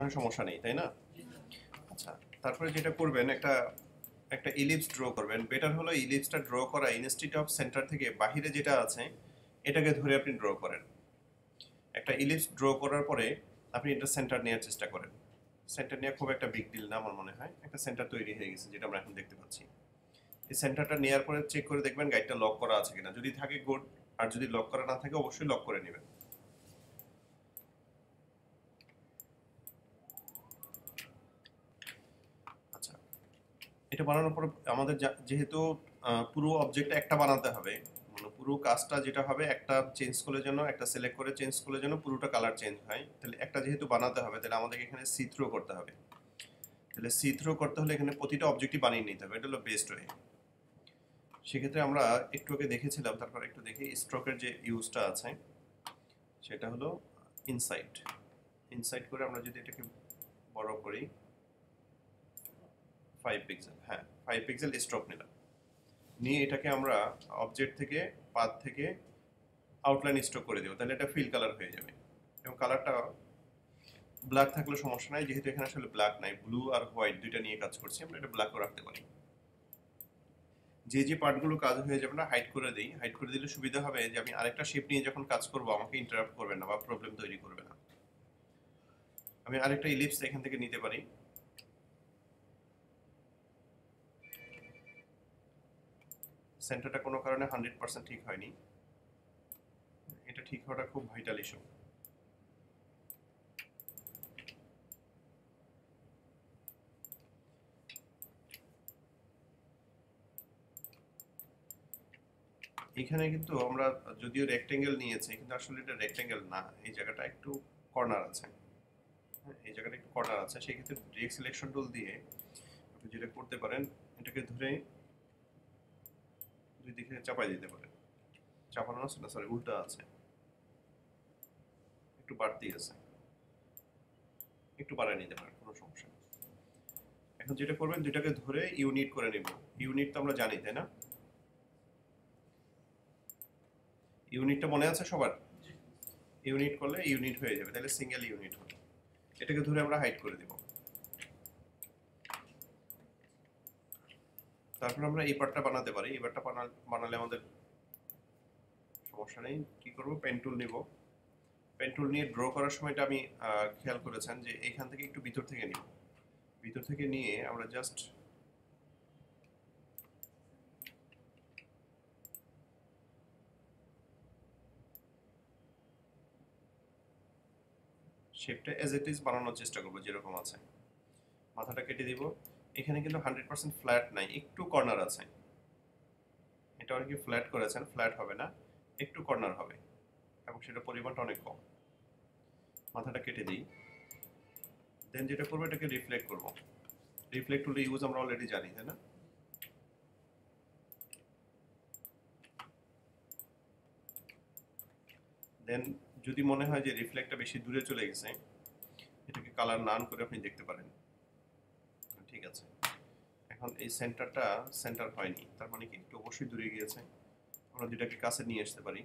কোনো সমস্যা নেই তাই না আচ্ছা তারপরে যেটা করবেন একটা ইলিপস ড্র করবেন বেটার হলো ইলিপসটা ড্র করা ইনস্টিটিউট অফ সেন্টার থেকে বাইরে যেটা আছে এটাকে ধরে আপনি ড্র করেন একটা ইলিপস ড্র করার পরে আপনি এটা সেন্টার নেয়ার চেষ্টা করেন সেন্টার নিয়ে খুব একটা বিগ ডিল না আমার মনে হয় একটা সেন্টার তৈরি হয়ে গেছে যেটা আমরা এখন দেখতে পাচ্ছি এই সেন্টারটা নেয়ার পরে চেক করে দেখবেন গাইডটা লক করা আছে কিনা যদি থাকে গুড আর যদি লক করা না থাকে অবশ্যই লক করে নেবেন এটা বানানোর পর আমাদের যেহেতু পুরো অবজেক্টটা একটা বানাতে হবে মানে পুরো কাজটা যেটা হবে একটা চেঞ্জ করে জন্য একটা সিলেক্ট করে চেঞ্জ করে জন্য পুরোটা কালার চেঞ্জ হয় তাহলে একটা যেহেতু বানাতে হবে তাহলে আমাদের এখানে সি থ্রো করতে হবে তাহলে সি থ্রো করতে হলে এখানে প্রতিটা অবজেক্টই বানিয়ে নিতে হবে এটা হলো বেস্ট ওয়ে সেক্ষেত্রে আমরা একটু আগে দেখেছিলাম তারপর একটু দেখি স্ট্রোকের যে ইউজটা আছে সেটা হলো ইনসাইড ইনসাইড করে আমরা যদি এটাকে বড় করি 5 পিক্সেল হ্যাঁ 5 পিক্সেল স্ট্রোক নিলাম নিয়ে এটাকে আমরা অবজেক্ট থেকে পাথ থেকে আউটলাইন স্ট্রোক করে দেব তাহলে এটা ফিল কালার হয়ে যাবে এবং কালারটা ব্ল্যাক থাকলে সমস্যা নাই যেহেতু এখানে আসলে ব্ল্যাক নাই ব্লু আর হোয়াইট দুইটা নিয়ে কাজ করছি আমরা এটা ব্ল্যাকও রাখতে পারি যে যে পার্টগুলো কাজ হয়ে যাবে না হাইড করে দেই হাইড করে দিলে সুবিধা হবে যে আমি আরেকটা শেপ নিয়ে যখন কাজ করব আমাকে ইন্টারাপ্ট করবে না বা প্রবলেম তৈরি করবে না আমি আরেকটা ইলিপস এখান থেকে নিতে পারি সেন্টারটা কোনো কারণে 100% ঠিক হয়নি এটা ঠিক হওয়াটা খুব ভাইটাল ইস্যু এখানে কিন্তু আমরা যদিও রেক্ট্যাঙ্গেল নিয়েছি কিন্তু আসলে এটা রেক্ট্যাঙ্গেল না এই জায়গাটা একটু কর্নার আছে এই জায়গাটা একটু কর্নার আছে সেই ক্ষেত্রে রেক সিলেকশন টুল দিয়ে আপনি যেটা করতে পারেন এটাকে ধরে দিকে চাপাই দিতে পারেন চাপানো আছে না সরি উল্টা আছে একটু বাড়তি আছে একটু বাড়াই নিতে পারেন কোনো সমস্যা নেই এখন যেটা করবেন দুইটাকে ধরে ইউনিট করে নেব ইউনিট তো আমরা জানি তাই না ইউনিটটা মনে আছে সবার ইউনিট করলে ইউনিট হয়ে যাবে তাহলে সিঙ্গেল ইউনিট হবে এটাকে ধরে আমরা হাইড করে দেব তারপর আমরা এই পার্টটা বানাতে পারি এই পার্টটা বানালে আমাদের সমস্যা নেই কি করব পেন টুল নিব পেন টুল নিয়ে ড্র করার সময় এটা আমি খেয়াল করেছেন যে এইখান থেকে একটু ভিতর থেকে নিব ভিতর থেকে নিয়ে আমরা জাস্ট শেপটা এজ ইট ইজ বানানোর চেষ্টা করব যেরকম আছে মাথাটা কেটে দিব এখানে কিন্তু 100% ফ্ল্যাট নাই একটু কর্নার আছে এটা আর কি ফ্ল্যাট করেছেন ফ্ল্যাট হবে না একটু কর্নার হবে এবং সেটা পরিমাণটা অনেক কম মাথাটা কেটে দিই দেন যেটা করব এটাকে রিফ্লেক্ট করব রিফ্লেক্ট টুল ইউজ আমরা অলরেডি জানি তাই না দেন যদি মনে হয় যে রিফ্লেক্টটা বেশি দূরে চলে গেছে এটাকে কালার নান করে আপনি দেখতে পারেন ঠিক আছে এখন এই সেন্টারটা সেন্টার হয়নি তার মানে কি একটু অবশ্যই দূরে গিয়েছে আমরা দুইটাকে কাছে নিয়ে আসতে পারি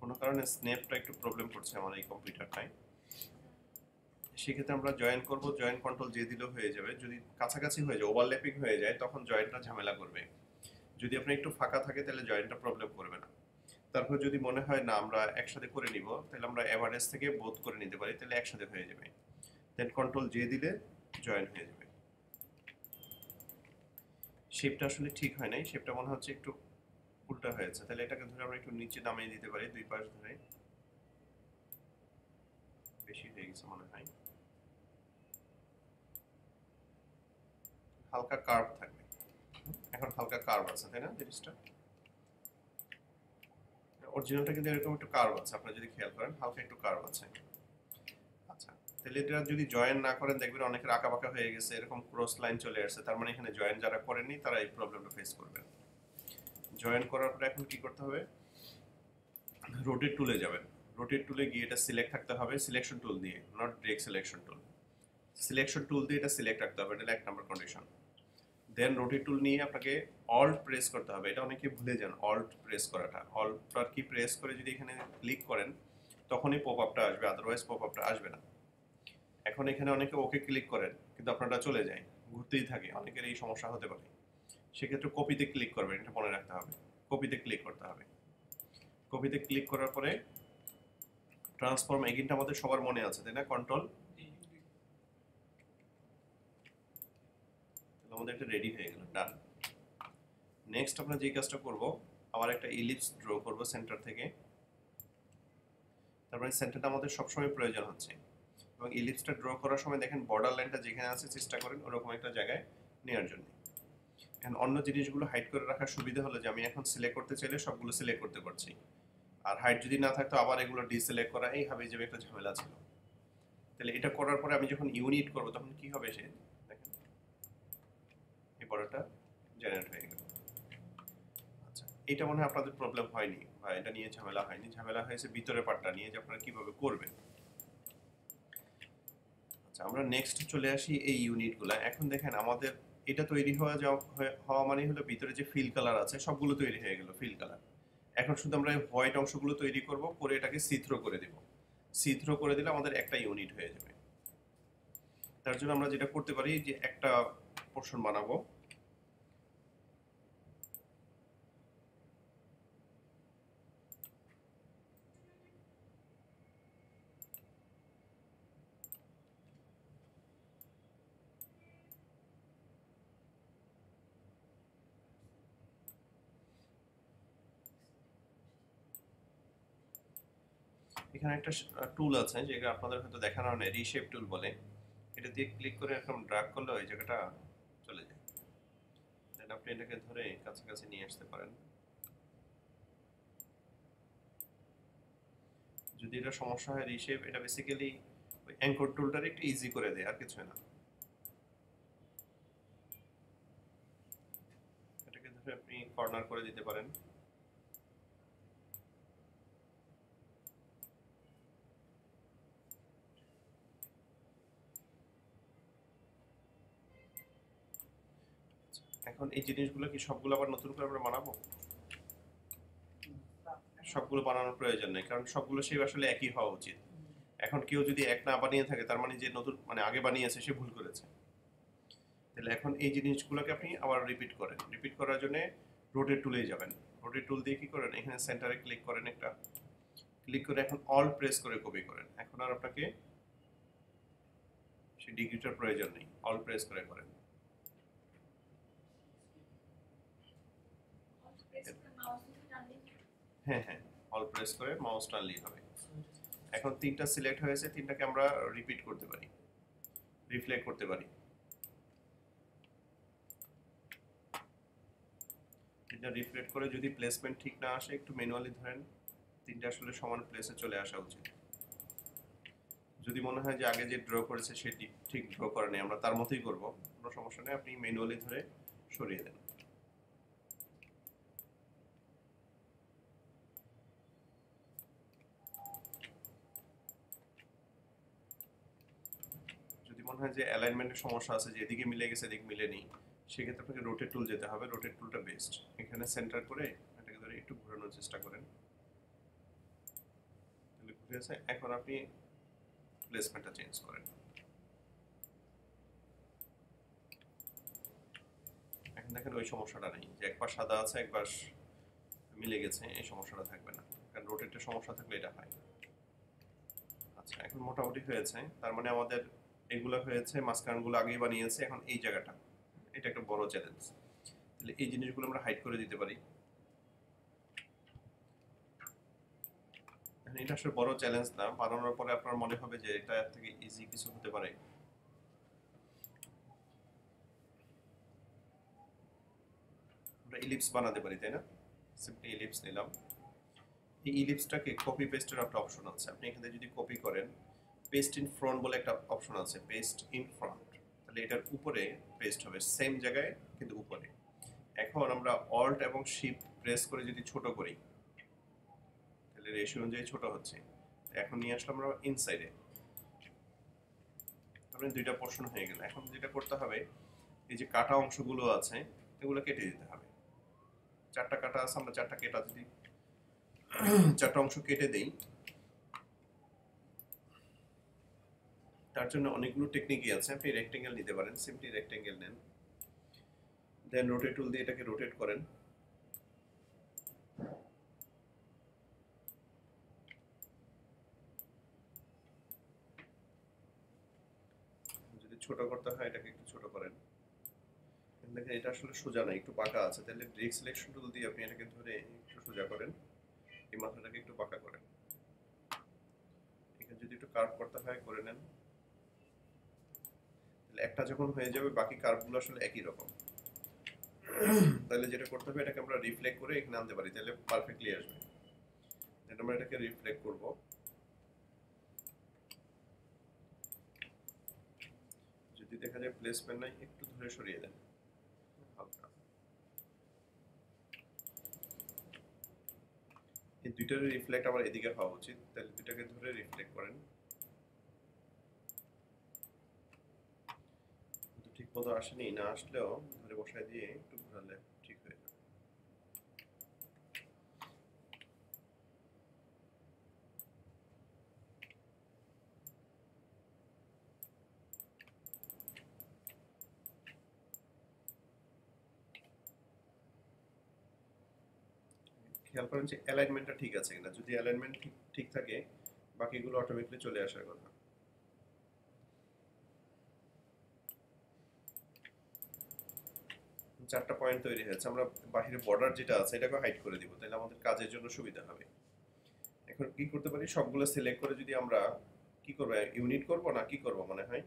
কোনো কারণে স্ন্যাপটা একটু প্রবলেম করছে আমার এই কম্পিউটারটায় সেক্ষেত্রে আমরা জয়েন করব জয়েন কন্ট্রোল যে দিলেও হয়ে যাবে যদি কাছাকাছি হয়ে যায় ওভারল্যাপিং হয়ে যায় তখন জয়েনটা ঝামেলা করবে যদি আপনি একটু ফাঁকা থাকে তাহলে জয়েনটা প্রবলেম করবে না তারপর যদি মনে হয় না আমরা একসাথে করে নিব তাহলে আমরা এভারেজ থেকে বোধ করে নিতে পারি তাহলে একসাথে হয়ে যাবে দেন কন্ট্রোল জে দিলে জয়েন হয়ে যাবে শেপটা আসলে ঠিক হয় নাই শেপটা মনে হচ্ছে একটু উল্টা হয়েছে তাহলে এটাকে ধরে আমরা একটু নিচে নামিয়ে দিতে পারি দুই পাশ ধরে বেশি হয়ে গেছে মনে হয় হালকা কার্ভ থাকবে এখন হালকা কার্ভ আছে তাই না জিনিসটা অরিজিনালটা কিন্তু এরকম একটু কার্ভ আছে আপনারা যদি খেয়াল করেন হালকা একটু কার্ভ আছে আচ্ছা তাহলে এটা যদি জয়েন না করেন দেখবেন অনেকের আঁকাবাঁকা হয়ে গেছে এরকম ক্রস লাইন চলে আসছে তার মানে এখানে জয়েন যারা করেননি তারা এই প্রবলেমটা ফেস করবেন জয়েন করার পরে এখন কি করতে হবে রোটেট টুলে যাবেন রোটেট টুলে গিয়ে এটা সিলেক্ট থাকতে হবে সিলেকশন টুল দিয়ে not direct selection tool selection tool দিয়ে এটা সিলেক্ট রাখতে হবে এটা এক নম্বর কন্ডিশন দেন রোটেট টুল নিয়ে আপনাকে অল্ট প্রেস করতে হবে এটা অনেকে ভুলে যান অল্ট প্রেস করাটা অল্ট আর কি প্রেস করে যদি এখানে ক্লিক করেন তখনই পপ আপটা আসবে, আদারওয়াইজ পপ আপটা আসবে না। এখন এখানে অনেকে ওকে ক্লিক করেন কিন্তু আপনারা চলে যায়, ঘুরতেই থাকে, অনেকের এই সমস্যা হতে পারে। সেক্ষেত্রে কপিতে ক্লিক করবেন, এটা মনে রাখতে হবে, কপিতে ক্লিক করতে হবে। কপিতে ক্লিক করার পরে ট্রান্সফর্ম এগেইনটা আমাদের সবার মনে আছে, তাই না? কন্ট্রোল, আমাদের এটা রেডি হয়ে গেল, ডান। নেক্সট আমরা যে কাজটা করব, আবার একটা ইলিপস ড্র করব সেন্টার থেকে। তারপরে সেন্টারটা আমাদের সবসময় প্রয়োজন হচ্ছে, এবং ইলিপসটা ড্র করার সময় দেখেন বর্ডার লাইনটা যেখানে আছে চেষ্টা করেন ওরকম একটা জায়গায় নেওয়ার জন্য। এখন অন্য জিনিসগুলো হাইড করে রাখার সুবিধা হলো যে আমি এখন সিলেক্ট করতে চাইলে সবগুলো সিলেক্ট করতে পারছি, আর হাইড যদি না থাকতো আবার এগুলো ডিসিলেক্ট করা, এই হবে যে একটা ঝামেলা ছিল। তাহলে এটা করার পরে আমি যখন ইউনিট করব তখন কি হবে, সে দেখেন এই বর্ডারটা জেনারেট হয়ে গেল। আচ্ছা, এটা মনে হয় আপনাদের প্রবলেম হয়নি বা এটা নিয়ে ঝামেলা হয়নি, ঝামেলা হয়েছে ভিতরে পার্টটা নিয়ে যে আপনারা কীভাবে করবেন। আচ্ছা, আমরা নেক্সট চলে আসি এই ইউনিটগুলো। এখন দেখেন আমাদের এটা তৈরি হওয়া মানে হলো ভিতরে যে ফিল কালার আছে সবগুলো তৈরি হয়ে গেল, ফিল কালার। এখন শুধু আমরা এই হোয়াইট অংশগুলো তৈরি করব, করে এটাকে সিথ্রো করে দেব। সিথ্রো করে দিলে আমাদের একটা ইউনিট হয়ে যাবে। তার জন্য আমরা যেটা করতে পারি যে একটা পোর্শন বানাবো, এখানে একটা টুল আছে যেটা আপনাদের হয়তো দেখানো হয় না, রিশেপ টুল বলে। এটা দিয়ে ক্লিক করে এরকম ড্র্যাগ করলে ওই জায়গাটা চলে যায়, দেন আপনি এটাকে ধরে কাছাকাছি নিয়ে আসতে পারেন। যদি এটা সমস্যা হয় রিশেপ, এটা বেসিক্যালি ওই অ্যাঙ্কর টুলটার একটু ইজি করে দেয়, আর কিছু না। এটাকে ধরে আপনি কর্নার করে দিতে পারেন। এখন এই জিনিসগুলো কি সবগুলো আবার নতুন করে আমরা বানাবো? সবগুলো বানানোর প্রয়োজন নেই, কারণ সবগুলো সেই আসলে একই হওয়া উচিত। এখন কেউ যদি এক না বানিয়ে থাকে তার মানে যে নতুন মানে আগে বানিয়েছে সে ভুল করেছে। তাহলে এখন এই জিনিসগুলোকে আপনি আবার রিপিট করেন। রিপিট করার জন্য রোটেট টুলেই যাবেন। রোটেট টুল দিয়ে কি করেন, এখানে সেন্টারে ক্লিক করেন, একটা ক্লিক করে এখন অল প্রেস করে কপি করেন। এখন আর আপনাকে সেই ডিগ্রিটার প্রয়োজন নেই, অল প্রেস করে করেন। হ্যাঁ হ্যাঁ, অল প্রেস করে মাউস টানলেই হবে। এখন তিনটা সিলেক্ট হয়েছে, তিনটাকে আমরা রিপিট করতে পারি, রিফ্লেক্ট করতে পারি। তিনটা রিফ্লেক্ট করে যদি প্লেসমেন্ট ঠিক না আসে, একটু ম্যানুয়ালি ধরেন, তিনটা আসলে সমান প্লেসে চলে আসা উচিত। যদি মনে হয় যে আগে যে ড্র করেছে সে ঠিক ড্র করেনি, আমরা তার মতোই করবো, কোনো সমস্যা নেই, আপনি ম্যানুয়ালি ধরে সরিয়ে দেন। মনে হয় যে অ্যালাইনমেন্টের সমস্যা আছে, যে এদিকে মিলে গেছে এদিকে মিলে নেই, সেক্ষেত্রে আপনাকে রোটেট টুল যেতে হবে। রোটেট টুলটা বেস্ট। এখানে সেন্টার করে এটাকে ধরে একটু ঘোরানোর চেষ্টা করেন, তাহলে ঘুরে আসে। এখন আপনি প্লেসমেন্টটা চেঞ্জ করেন। এখন দেখেন ওই সমস্যাটা নেই যে একবার সাদা আছে একবার মিলে গেছে, এই সমস্যাটা থাকবে না, কারণ রোটেটের সমস্যা থাকলে এটা হয় না। আচ্ছা, এখন মোটামুটি হয়েছে। তার মানে আমাদের এগুলো হয়েছে, মাঝখানগুলো আগেই বানিয়েছে। এখন এই জায়গাটা, এটা একটা বড় চ্যালেঞ্জ। তাহলে এই জিনিসগুলো আমরা হাইড করে দিতে পারি। এটা আসলে বড় চ্যালেঞ্জ না, বানানোর পরে আপনার মনে হবে যে এটা থেকে ইজি কিছু হতে পারে। আমরা ইলিপস বানাতে পারি, তাই না? সিম্পলি ইলিপস নিলাম। এই ইলিপসটাকে কপি পেস্টের একটা অপশন আছে, আপনি এখানে যদি কপি করেন, পেস্ট ইন ফ্রন্ট বলে একটা অপশন আছে, পেস্ট ইন ফ্রন্ট। তাহলে এটার উপরে পেস্ট হবে, সেম জায়গায় কিন্তু উপরে। এখন আমরা অল্ট এবং শিফট প্রেস করে যদি ছোট করি, তাহলে রেশিও অনুযায়ী ছোট হচ্ছে। এখন নিয়ে আসলাম আমরা ইনসাইডে, তারপরে দুইটা পোর্শন হয়ে গেল। এখন যেটা করতে হবে, এই যে কাটা অংশগুলো আছে এগুলো কেটে দিতে হবে। চারটা কাটা আছে, আমরা চারটা অংশ কেটে দিই। তার জন্য অনেকগুলো টেকনিকই আছে আপনি রেকটেঙ্গেল নিতে পারেন সিম্পলি রেকটেঙ্গেল নেন দেন রোটেট টুল দিয়ে এটাকে রোটেট করেন যদি ছোট করতে হয় এটাকে একটু ছোট করেন দেখেন এটা আসলে সোজা না একটু বাঁকা আছে তাহলে ব্রেক সিলেকশন টুল দিয়ে আপনি এটাকে ধরে একটু সোজা করেন এই মাথাটাকে একটু বাঁকা করেন এখানে যদি একটু কার্ভ করতে হয় করে নেন তাহলে একটা যখন হয়ে যাবে বাকি কার্ভগুলো আসলে একই রকম তাহলে যেটা করতে হবে এটাকে আমরা রিফ্লেক্ট করে এখানে আনতে পারি তাহলে পারফেক্টলি আসবে দেন আমরা এটাকে রিফ্লেক্ট করব যদি দেখা যায় প্লেসমেন্ট নাই একটু ধরে সরিয়ে দেন হালকা এই দুইটার রিফ্লেক্ট আবার এদিকে হওয়া উচিত তাহলে দুইটাকে ধরে রিফ্লেক্ট করেন ঠিকমতো আসেনি না আসলেও ধরে বসায় দিয়ে একটু ঘোরালে ঠিক হয়ে যাবে খেয়াল করেন যে অ্যালাইনমেন্টটা ঠিক আছে কিনা যদি অ্যালাইনমেন্ট ঠিক থাকে বাকিগুলো অটোমেটিকলি চলে আসার কথা চারটা পয়েন্ট তৈরি হয়েছে আমরা বাইরে বর্ডার যেটা আছে এটাকে হাইড করে দিব তাহলে আমাদের কাজের জন্য সুবিধা হবে এখন কি করতে পারি সবগুলো সিলেক্ট করে যদি আমরা কি করব ইউনিট করব না কি করব মনে হয়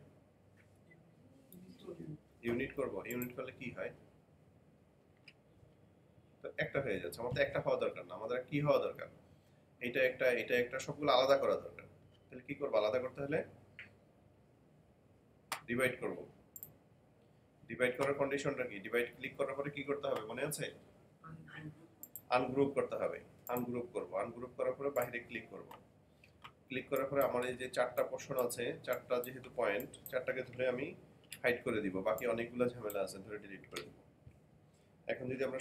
ইউনিট করব ইউনিট করলে কি হয় তো একটা হয়ে যাচ্ছে আমাদের একটা হওয়া দরকার না আমাদের কি হওয়া দরকার এটা একটা সবগুলো আলাদা করা দরকার তাহলে কি করব আলাদা করতে হলে ডিভাইড করব ডিভাইড করার কন্ডিশনটা কি ডিভাইড ক্লিক করার পরে কি করতে হবে মনে আছে আনগ্রুপ করতে হবে আনগ্রুপ করব আনগ্রুপ করার পরে বাইরে ক্লিক করব ক্লিক করার পরে আমার এই যে চারটা পোর্শন আছে চারটা যেহেতু পয়েন্ট চারটাকে ধরে আমি হাইড করে দিব বাকি অনেকগুলো ঝামেলা আছে ধরে ডিলিট করে দিব এখন যদি আমরা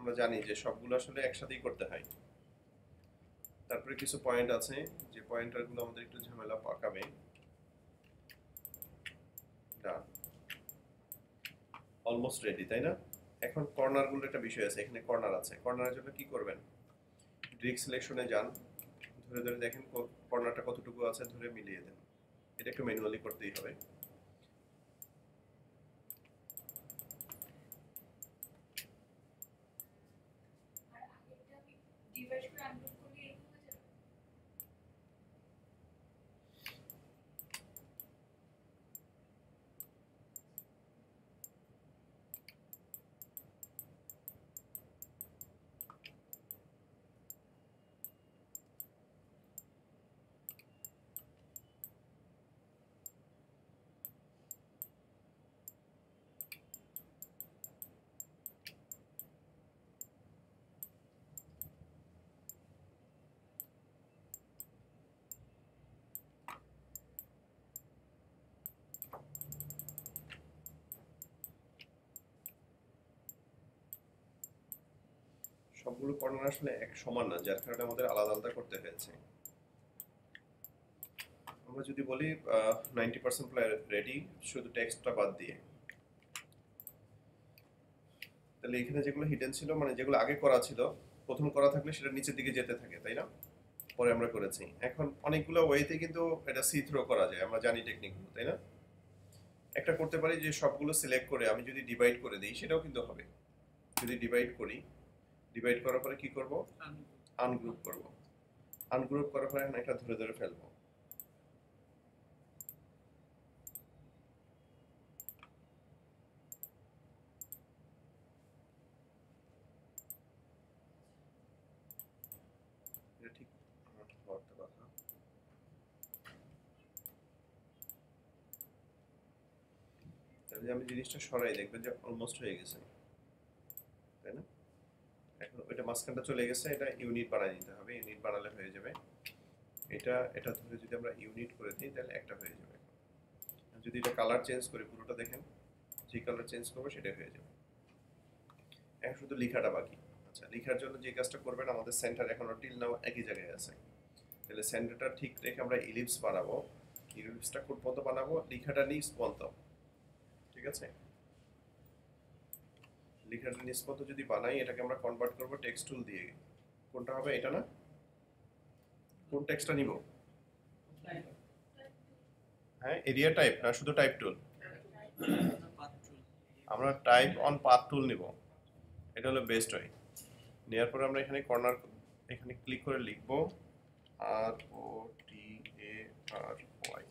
আমরা জানি যে সবগুলো আসলে একসাথেই করতে হয় তারপরে কিছু পয়েন্ট আছে যে পয়েন্টারগুলো আমাদের একটু ঝামেলা পাকাবে অলমোস্ট রেডি তাই না এখন কর্নারগুলো একটা বিষয় আছে এখানে কর্নার আছে কর্নারের জন্য কি করবেন ড্রিক সিলেকশনে যান ধরে ধরে দেখেন কর্নারটা কতটুকু আছে ধরে মিলিয়ে দেন এটা একটু ম্যানুয়ালি করতেই হবে সবগুলো কর্নার আসলে এক সমান না যার কারণে আমাদের আলাদা আলাদা করতে হয়েছে আমরা যদি বলি 90% রেডি শুধু টেক্সটটা বাদ দিয়ে তাহলে এখানে যেগুলো হিডেন ছিল মানে যেগুলো আগে করা ছিল প্রথম করা থাকলে সেটা নিচের দিকে যেতে থাকে তাই না পরে আমরা করেছি এখন অনেকগুলো ওয়েতে কিন্তু এটা সি থ্রো করা যায় আমরা জানি টেকনিকগুলো তাই না একটা করতে পারি যে সবগুলো সিলেক্ট করে আমি যদি ডিভাইড করে দিই সেটাও কিন্তু হবে যদি ডিভাইড করি ডিভাইড করার পরে কি করব আনগ্রুপ করব আনগ্রুপ করার পরে একটা ধরে ধরে ফেলব এটা ঠিক করতে কথা তাহলে আমি জিনিসটা সরাই দেখবেন যে অলমোস্ট হয়ে গেছে তাই না এখন এটা মাঝখানটা চলে গেছে এটা ইউনিট বানিয়ে নিতে হবে ইউনিট বানালে হয়ে যাবে এটা এটা ধরে যদি আমরা ইউনিট করে দিই তাহলে একটা হয়ে যাবে যদি এটা কালার চেঞ্জ করি পুরোটা দেখেন যে কালার চেঞ্জ করবো সেটা হয়ে যাবে এখন শুধু লেখাটা বাকি আচ্ছা লেখার জন্য যে কাজটা করবেন আমাদের সেন্টার এখনও টিল নাও একই জায়গায় আছে তাহলে সেন্টারটা ঠিক রেখে আমরা ইলিপস বানাবো ইউরোপসটা কোড পর্যন্ত বানাবো, লেখাটা নিস পর্যন্ত, ঠিক আছে। লেখাটা নিস পর্যন্ত যদি বানাই, এটাকে আমরা কনভার্ট করব টেক্সট টুল দিয়ে। কোনটা হবে এটা না, কোন টেক্সটটা নিব? হ্যাঁ, এরিয়া টাইপ না শুধু টাইপ টুল? আমরা টাইপ অন পাথ টুল নিব, এটা হলো বেস্ট ওয়ে। নেওয়ার পরে আমরা এখানে কর্নার, এখানে ক্লিক করে লিখব ROTARY।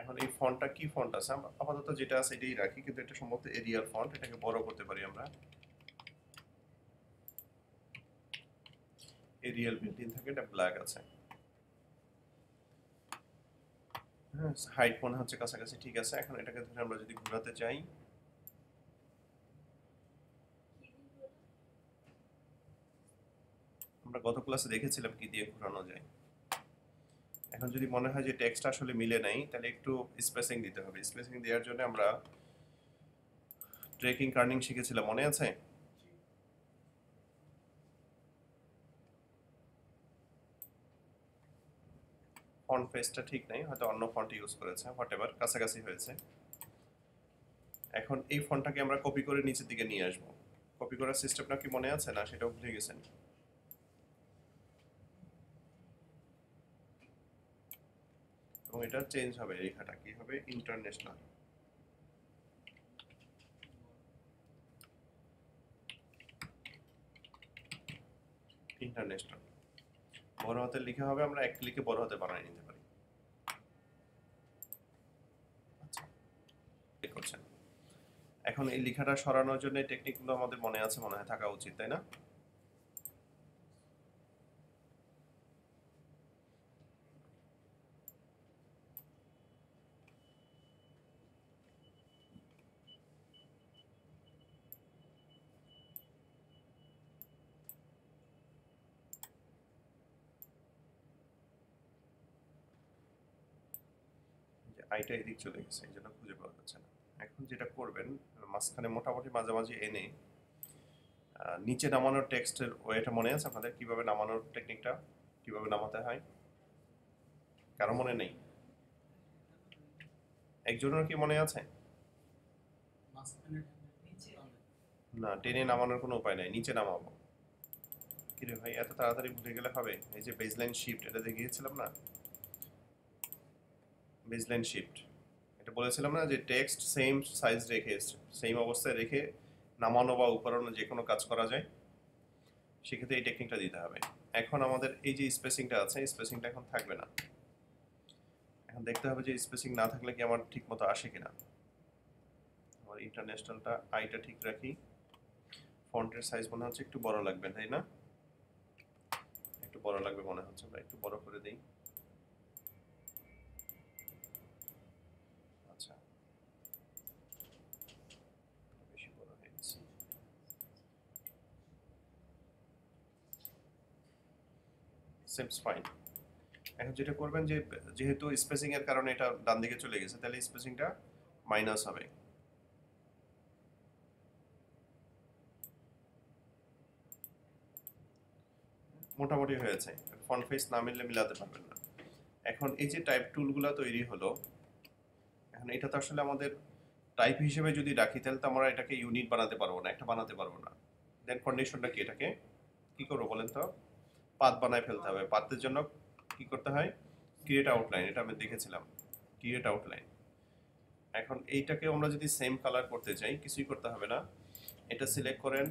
এখন এই ফন্টটা কি ফন্ট আছে? আপাতত যেটা আছে এটাই রাখি, কিন্তু এটা সম্ভবত এরিয়াল ফন্ট, এটাকে বড় করতে পারি আমরা। এরিয়াল বিল্টিন থাকে, এটা ব্ল্যাক আছে। হ্যাঁ, হাইট মনে হচ্ছে কাছাকাছি, ঠিক আছে। এখন এটাকে ধরে আমরা যদি ঘোরাতে চাই, আমরা গত ক্লাসে দেখেছিলাম কি দিয়ে ঘোরানো যায়। এখন যদি মনে হয় যে টেক্সট আসলে মিলে নাই, তাহলে একটু স্পেসিং দিতে হবে। স্পেসিং দেওয়ার জন্য আমরা ট্রেকিং কার্নিং শিখেছিলাম, মনে আছে? ফন্ট ফেসটা ঠিক নাই, হয়তো অন্য ফন্ট ইউজ করেছে, হোয়াটএভার, কাছাকাছি হয়েছে। এখন এই ফন্টটাকে আমরা কপি করে নিচের দিকে নিয়ে আসবো। কপি করার সিস্টেমটা কি মনে আছে না সেটাও ভুলে গেছেন? এবং এটা চেঞ্জ হবে, লেখাটা কি হবে? ইন্টারন্যাশনাল। ইন্টারন্যাশনাল বড় হাতে লিখা হবে, আমরা এক ক্লিকে বড় হাতে বানিয়ে নিতে পারি। এখন এই লেখাটা সরানোর জন্য টেকনিকগুলো আমাদের মনে আছে, মনে হয় থাকা উচিত, তাই না? আইটা এদিক চলে গেছে, এই জন্য খুঁজে পাওয়া যাচ্ছে না। এখন যেটা করবেন, মাঝখানে মোটামুটি মাঝামাঝি এনে নিচে নামানোর টেক্সটের ওয়েটা মনে আছে আপনাদের? কীভাবে নামানোর টেকনিকটা, কীভাবে নামাতে হয় কারো মনে নেই? একজনের কি মনে আছে? না, টেনে নামানোর কোনো উপায় নেই, নিচে নামাবো। কিরে ভাই, এত তাড়াতাড়ি ভুলে গেলে হবে? এই যে বেজলাইন শিফট, এটা দেখিয়েছিলাম না, বেজলাইন শিফট, এটা বলেছিলাম না যে টেক্সট সেম সাইজ রেখে, সেম অবস্থায় রেখে নামানো বা উপরানো যে কোনো কাজ করা যায়। সেক্ষেত্রে এই টেকনিকটা দিতে হবে। এখন আমাদের এই যে স্পেসিংটা আছে, স্পেসিংটা এখন থাকবে না। এখন দেখতে হবে যে স্পেসিং না থাকলে কি আমার ঠিক মতো আসে কিনা। আমার ইন্টারন্যাশনালটা আইটা ঠিক রাখি। ফন্টের সাইজ মনে হচ্ছে একটু বড় লাগবে, তাই না? একটু বড় লাগবে মনে হচ্ছে, আমরা একটু বড় করে দিই। Seems fine. এখন যেটা করবেন, যে যেহেতু স্পেসিং এর কারণে এটা ডান দিকে চলে গেছে, তাহলে স্পেসিংটা মাইনাস হবে। মোটামুটি হয়েছে, ফন্ট ফেস না মিললে মিলাতে পারবেন না। এখন এই যে টাইপ টুলগুলো তৈরি হলো, এখন এটা তো আসলে আমাদের টাইপ হিসেবে যদি রাখি, তাহলে তো আমরা এটাকে ইউনিট বানাতে পারবো না, একটা বানাতে পারবো না। দেন কন্ডিশনটা কি, এটাকে কি করবো বলেন তো? পাথ বানায় ফেলতে হবে। পাথের জন্য কি করতে হয়? ক্রিয়েট আউটলাইন, এটা আমি দেখেছিলাম, ক্রিয়েট আউটলাইন। এখন এইটাকে আমরা যদি সেম কালার করতে চাই, কিছুই করতে হবে না, এটা সিলেক্ট করেন,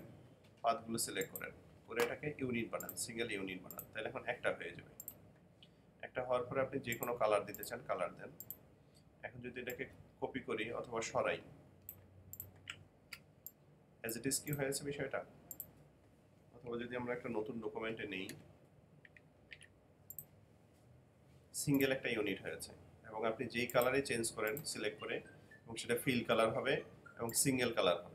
পাথগুলো সিলেক্ট করেন, করে এটাকে ইউনিট বানান, সিঙ্গেল ইউনিট বানান। তাহলে এখন একটা হয়ে যাবে। একটা হওয়ার পরে আপনি যে কোনো কালার দিতে চান কালার দেন। এখন যদি এটাকে কপি করি অথবা সরাই, অ্যাজ ইট ইজ কি হয়েছে বিষয়টা? অথবা যদি আমরা একটা নতুন ডকুমেন্টে নেই, সিঙ্গেল একটা ইউনিট হয়েছে। এবং আপনি যেই কালারে চেঞ্জ করেন সিলেক্ট করে, এবং সেটা ফিল কালার হবে এবং সিঙ্গেল কালার হবে।